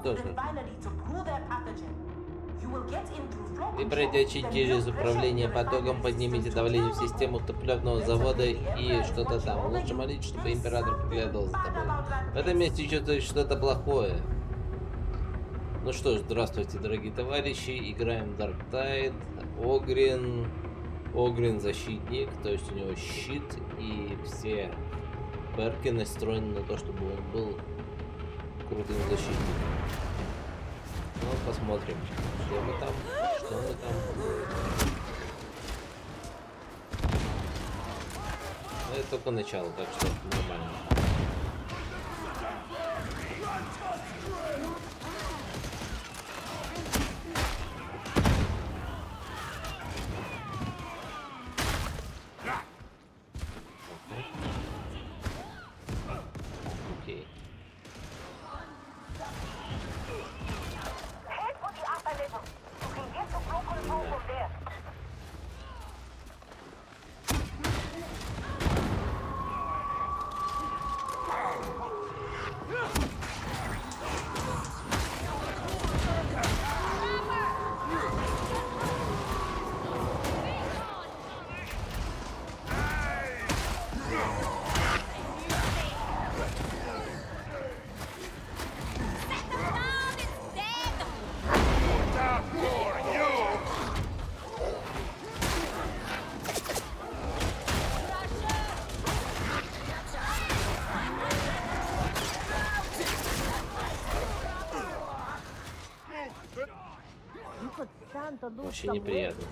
Что же? Вы пройдете через управление потоком, поднимите давление в систему топливного завода и что-то там. Лучше молить, чтобы император приглядывал за тобой. В этом месте чувствуешь что-то плохое. Ну что ж, здравствуйте, дорогие товарищи. Играем Dark Tide. Огрин защитник, то есть у него щит и все перки настроены на то, чтобы он был крутым защитником. Ну, посмотрим, что мы там. Ну, это только начало, так что нормально. Очень неприятно.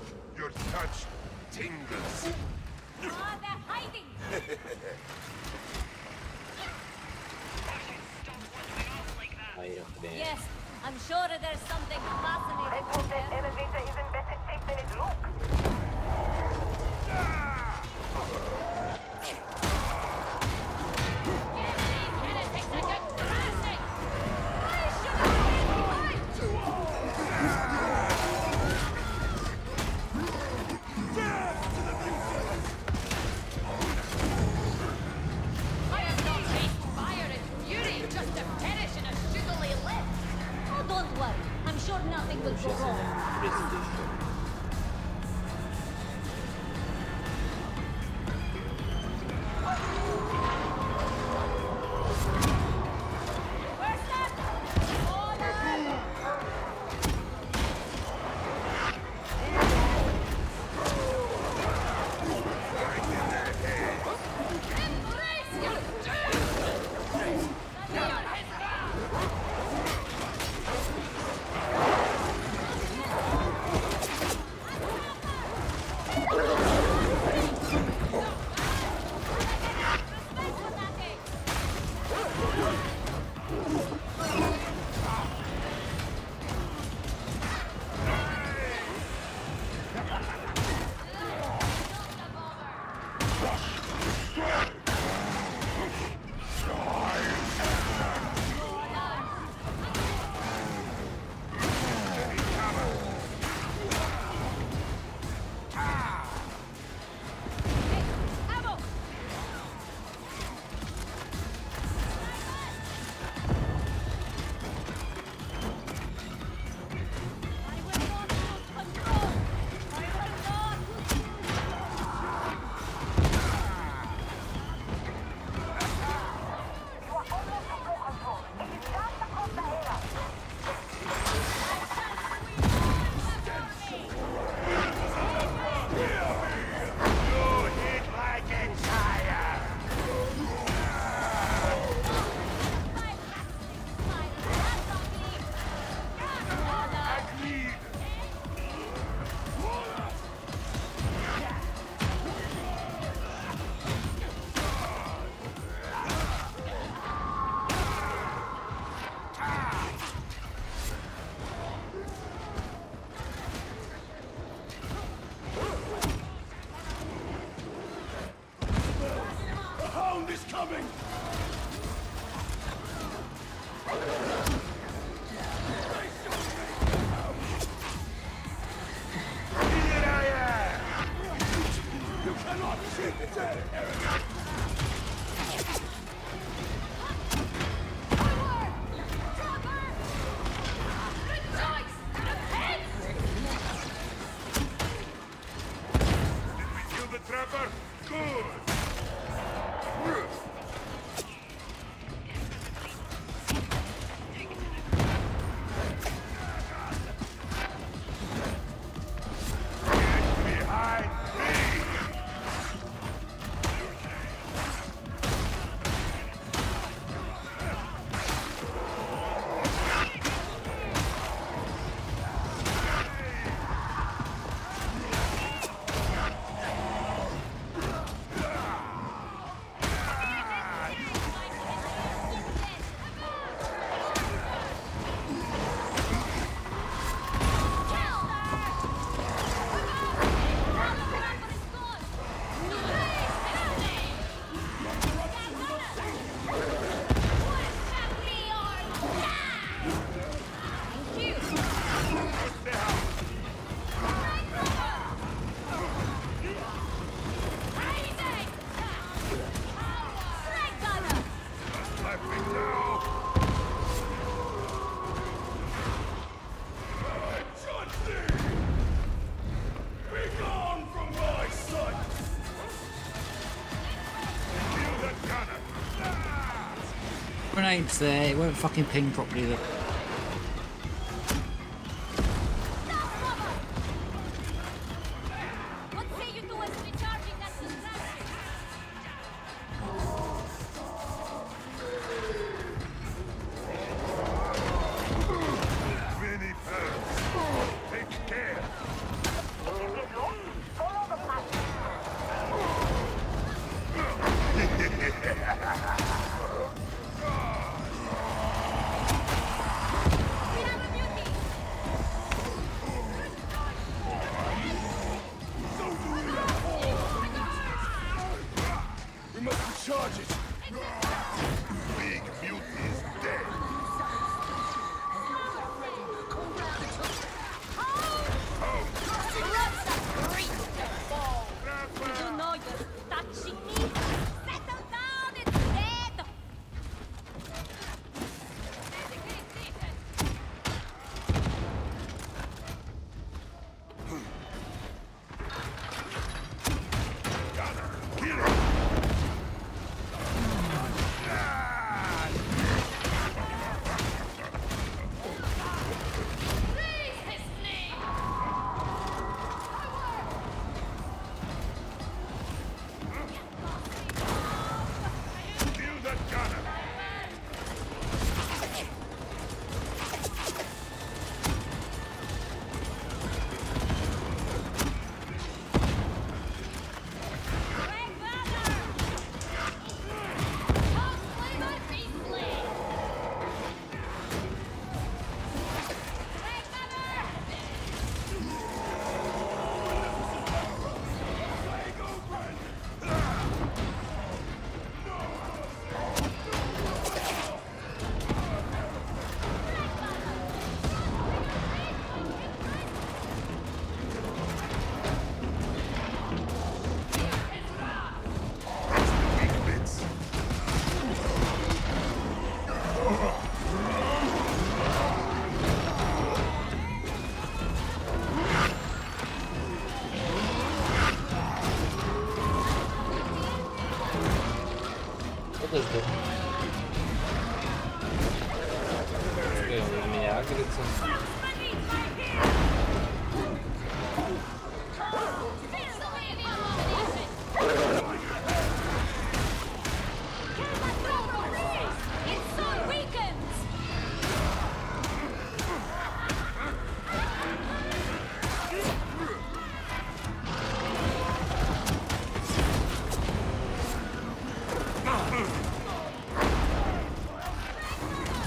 grenades there, it won't fucking ping properly though.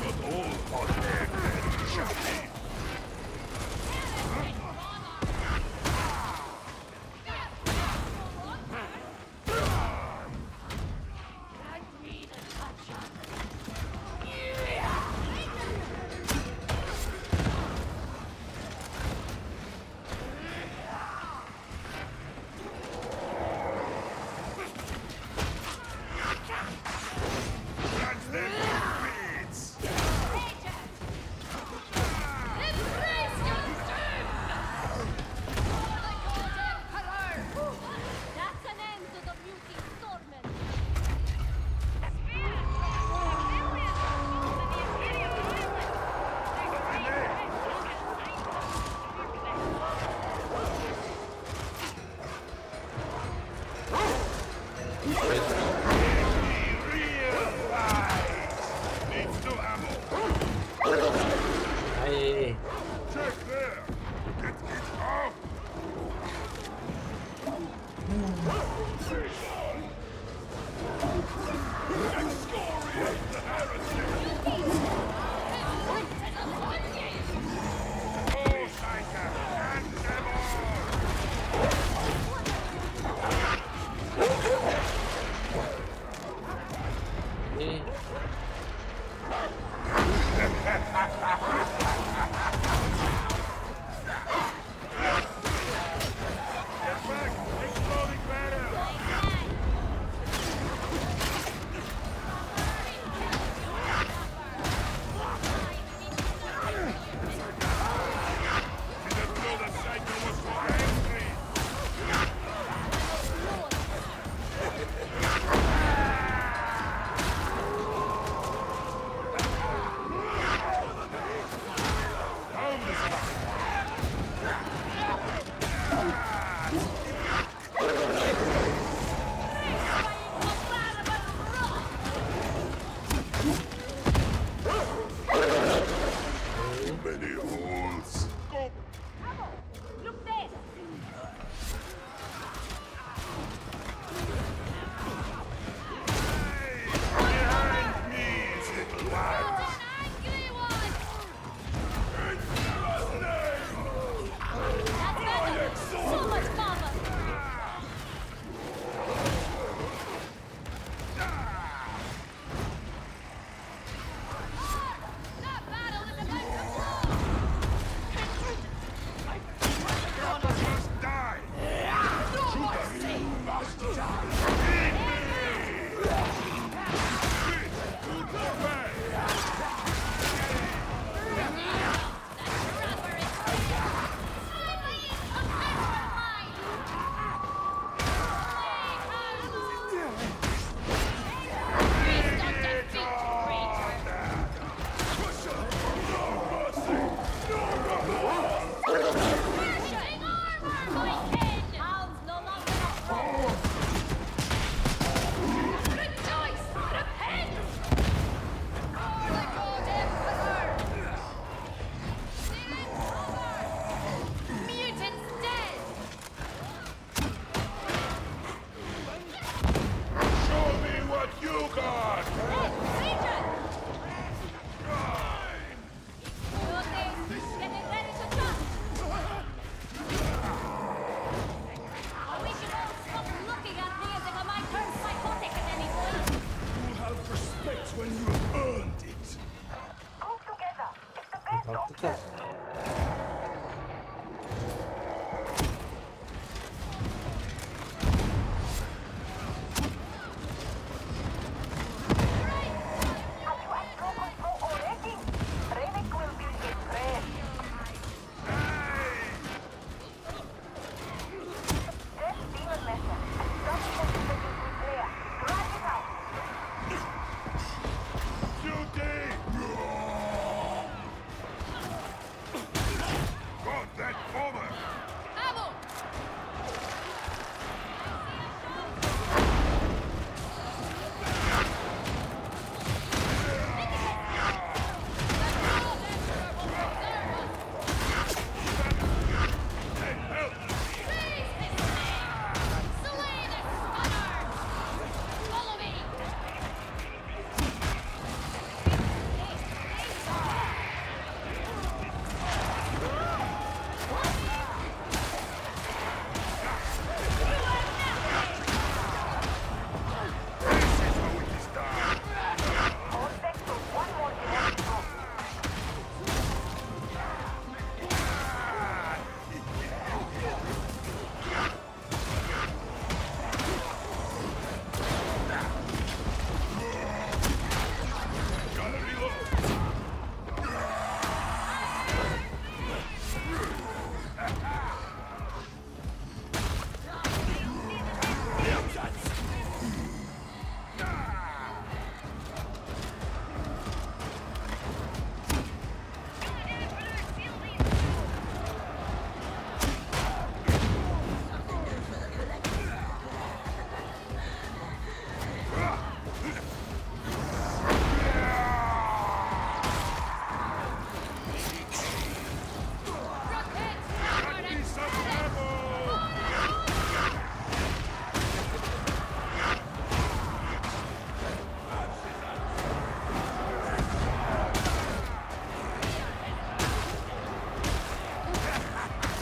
Not all are dead and shall be. Как-то так.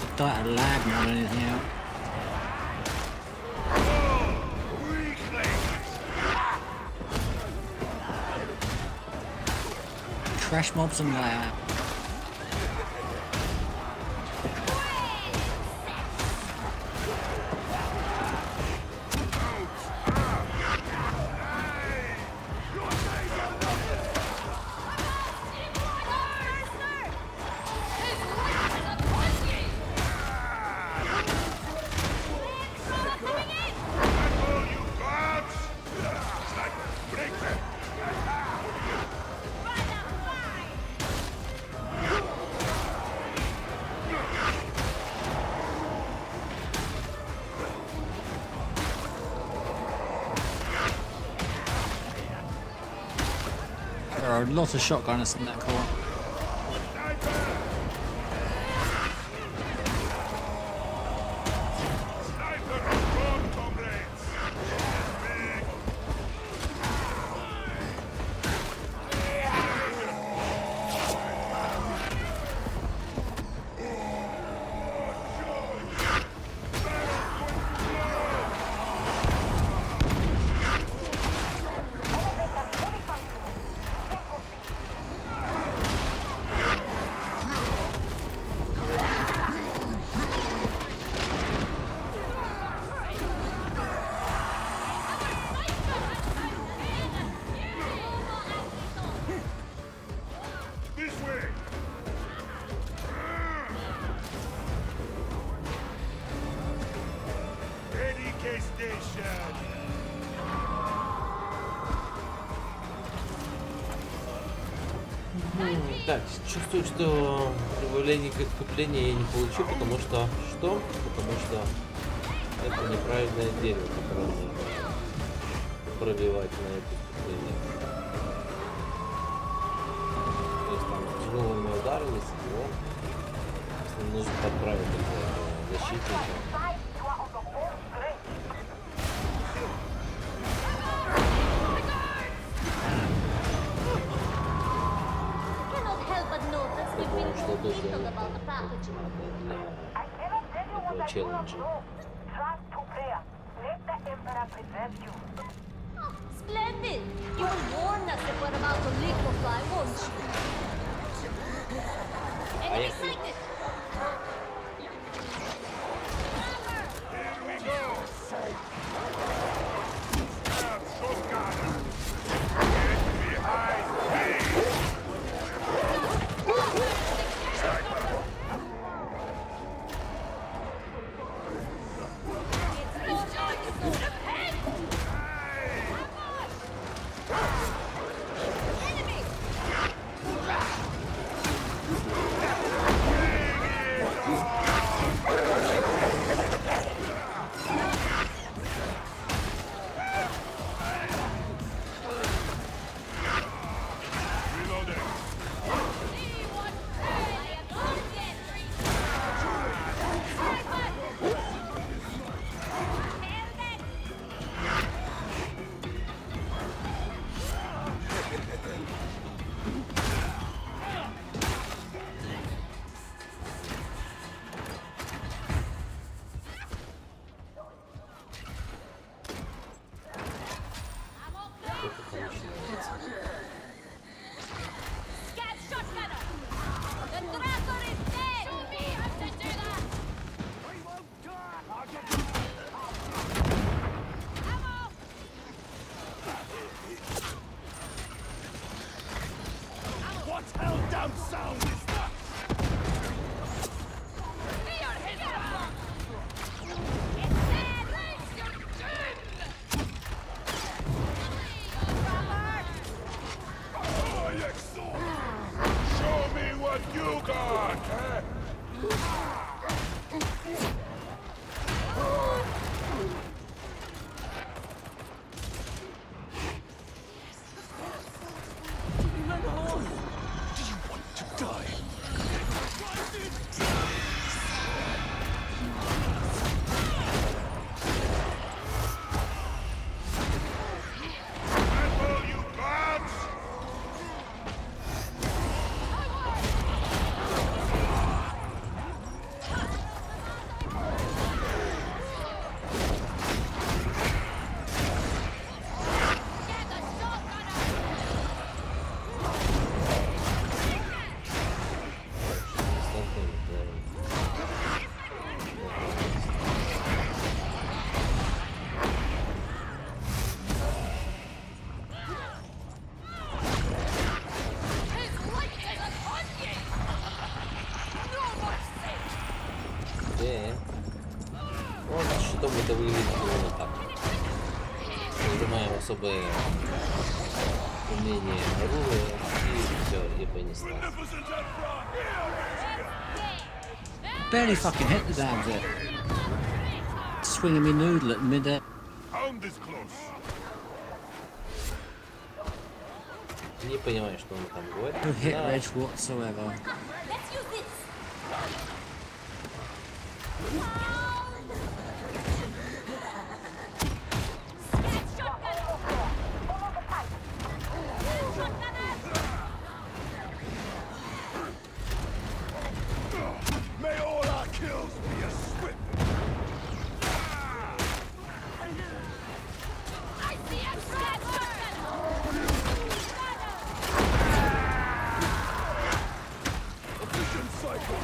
I thought I lagged more than anything else. Trash mobs and lab. There are lots of shotgunners in that corps. Так, чувствую, что добавление к искуплению я не получу, потому что... Что? Потому что это неправильное дерево, которое нужно пробивать на это искупление. То есть там тяжелыми ударами, если нужно подправить это защитника. Челленджа. Поехали. Особое умение оружия, и все, и понеслась. Barely fucking hit the damn thing. Swinging me noodle at mid-air. Не понимаю, что он там говорит. No hit rage whatsoever. Cycle.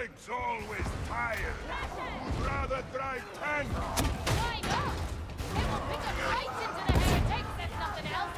It's always tired. Rather drive tank. Why not? They will pick up right into the heretics if nothing else.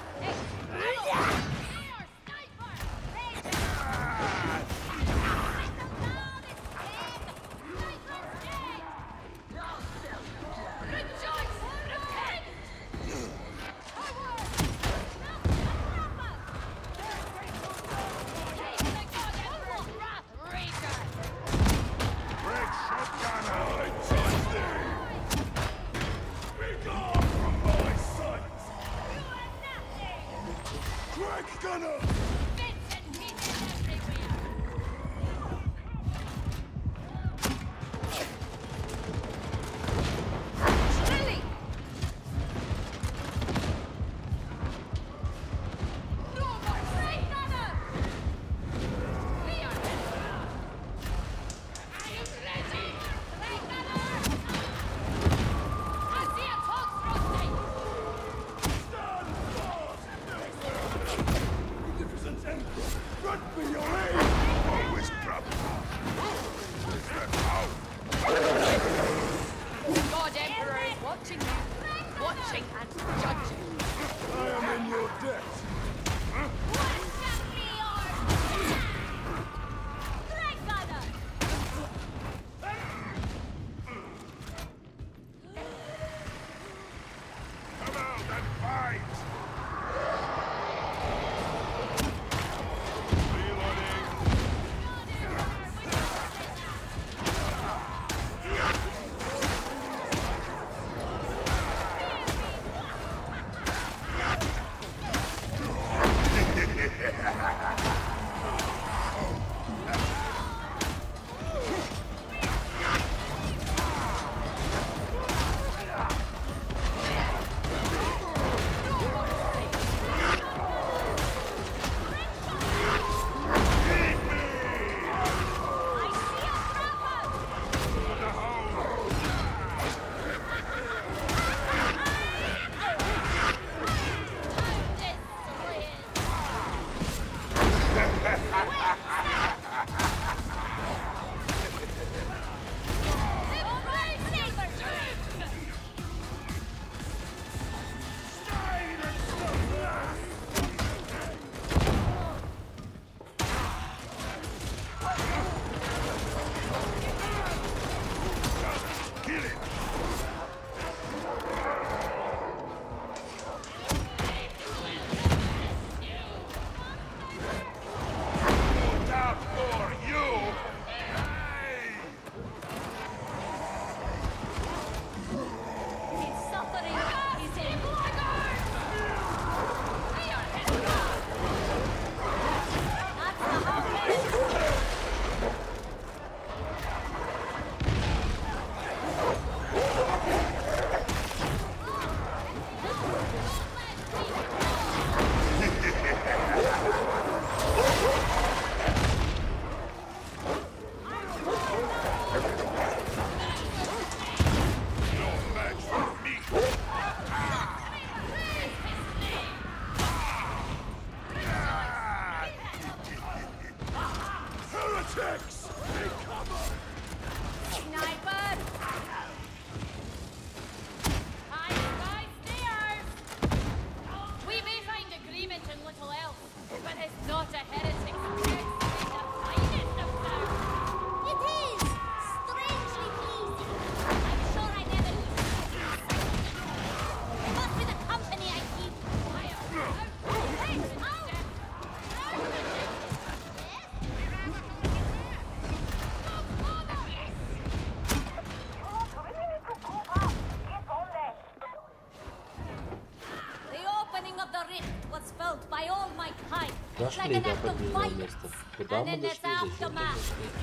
Нашли, да, подвижное место. Куда мы дошли? Зачем мы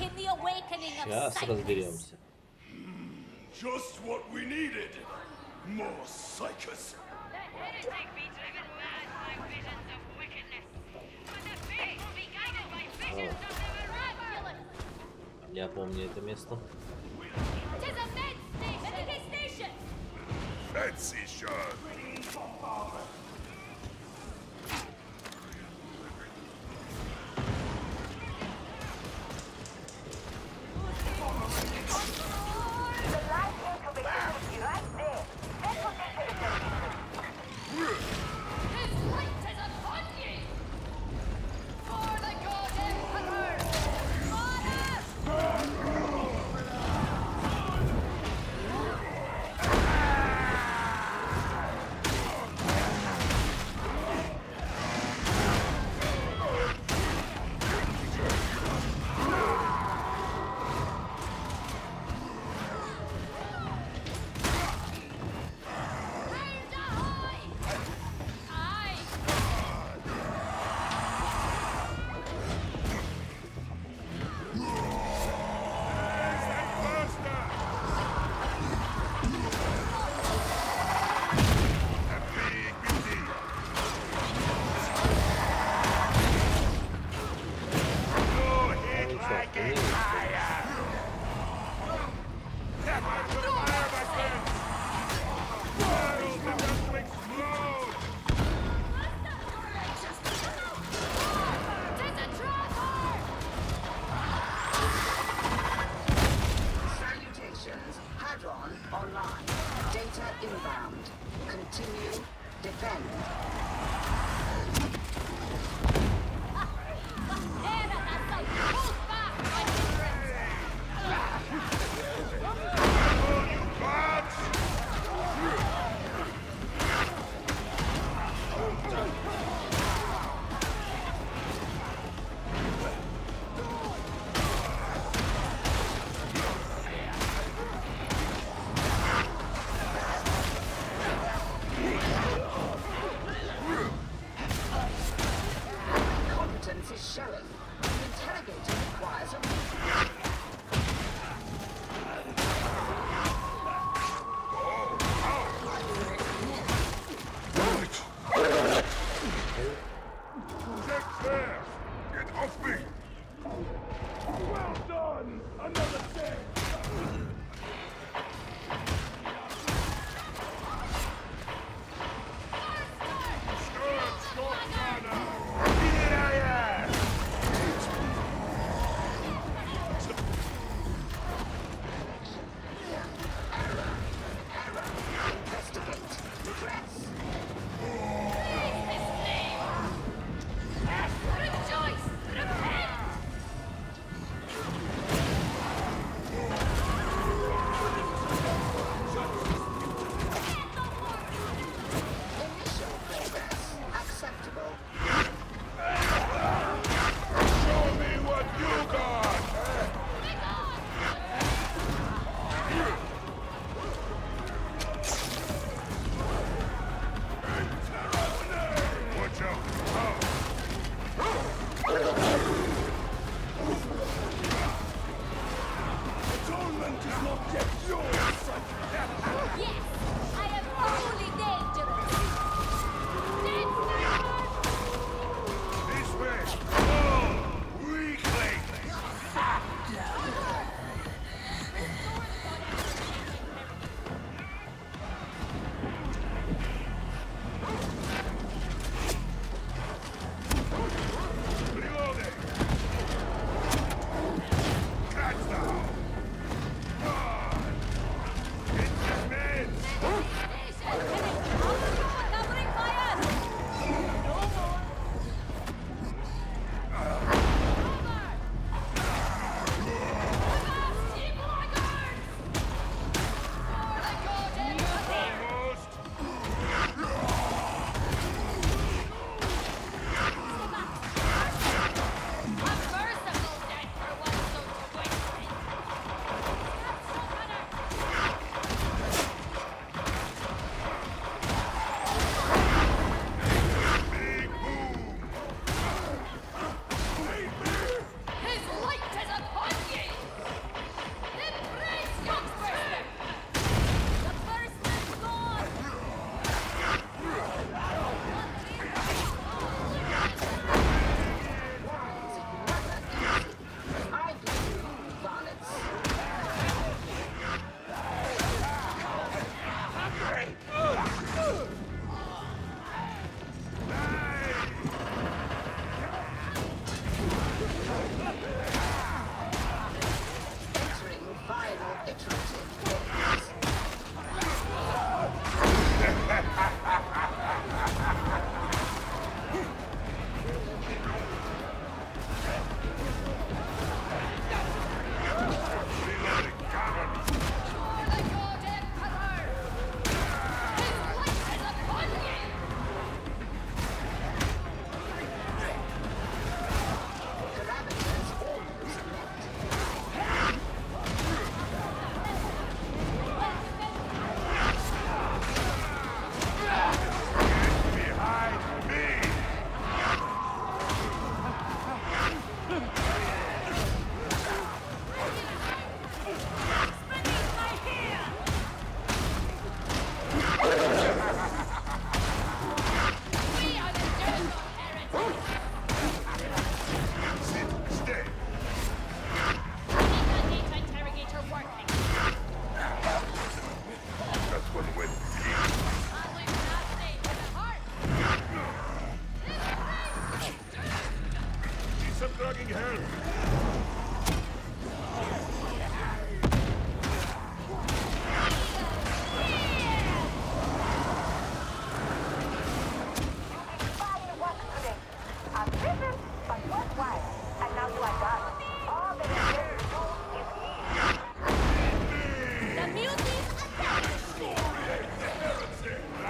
дошли? Сейчас разберемся. Я помню это место. Showing. Interrogating.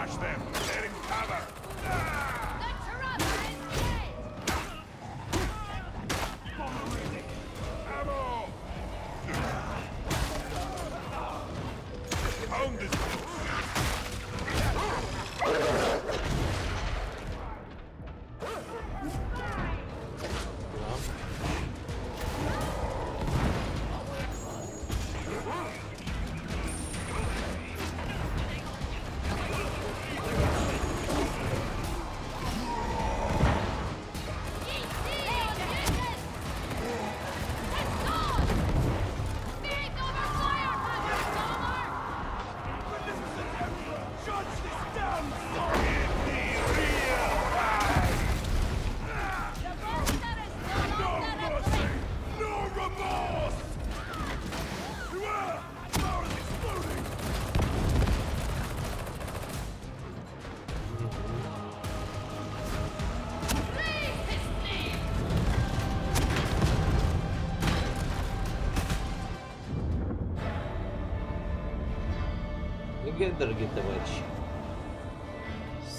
Catch them! They're in cover! The Tarabba is dead! Ammo! Pound this! Дорогие товарищи,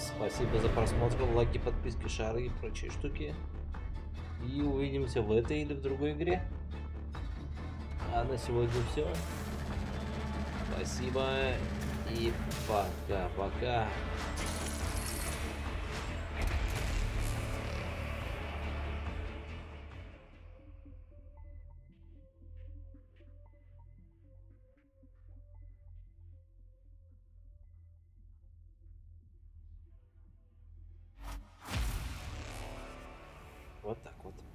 спасибо за просмотр, лайки, подписки, шары и прочие штуки, и увидимся в этой или в другой игре. А на сегодня все. Спасибо и пока-пока. Вот так вот.